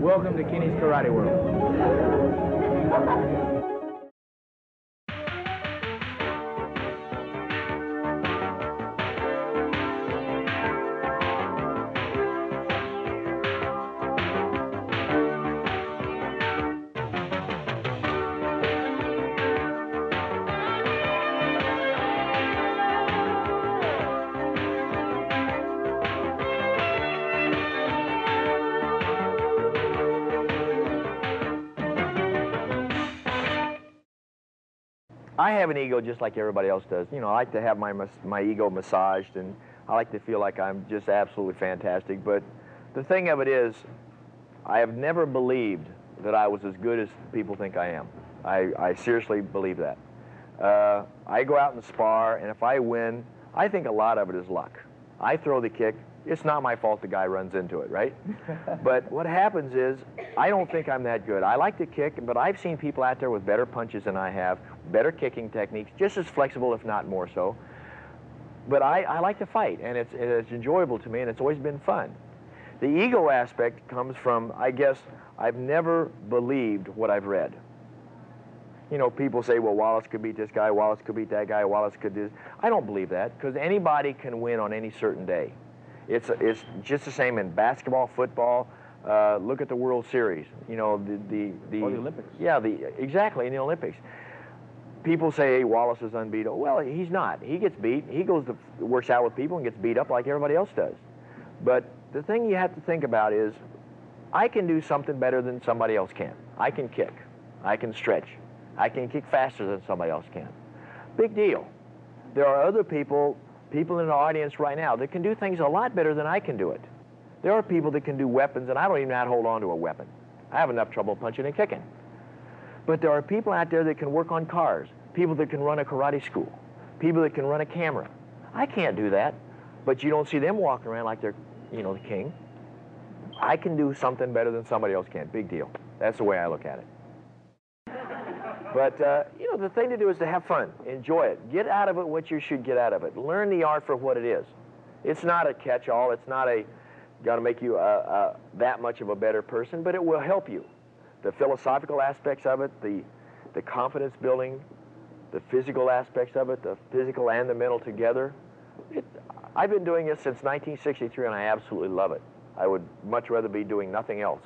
Welcome to Kinney's Karate World. I have an ego just like everybody else does. You know, I like to have my ego massaged, and I like to feel like I'm just absolutely fantastic. But the thing of it is, I have never believed that I was as good as people think I am. I seriously believe that. I go out and spar, and if I win, I think a lot of it is luck. I throw the kick. It's not my fault the guy runs into it, right? But what happens is, I don't think I'm that good. I like to kick, but I've seen people out there with better punches than I have, better kicking techniques, just as flexible, if not more so. But I like to fight, and it's enjoyable to me, and it's always been fun. The ego aspect comes from, I guess, I've never believed what I've read. You know, people say, well, Wallace could beat this guy, Wallace could beat that guy, Wallace could do this. I don't believe that, because anybody can win on any certain day. It's just the same in basketball, football. Look at the World Series. You know, or the Olympics. Yeah, exactly, in the Olympics. People say, hey, Wallace is unbeatable. Well, he's not. He gets beat. He works out with people and gets beat up like everybody else does. But the thing you have to think about is, I can do something better than somebody else can. I can kick. I can stretch. I can kick faster than somebody else can. Big deal. There are other people in the audience right now that can do things a lot better than I can do it. There are people that can do weapons, and I don't even know how to hold on to a weapon. I have enough trouble punching and kicking. But there are people out there that can work on cars, people that can run a karate school, people that can run a camera. I can't do that, but you don't see them walking around like they're, you know, the king. I can do something better than somebody else can. Big deal. That's the way I look at it. But, you know, the thing to do is to have fun, enjoy it, get out of it what you should get out of it, learn the art for what it is. It's not a catch-all, it's not a, gonna make you that much of a better person, but it will help you. The philosophical aspects of it, the confidence building, the physical aspects of it, the physical and the mental together. I've been doing this since 1963, and I absolutely love it. I would much rather be doing nothing else.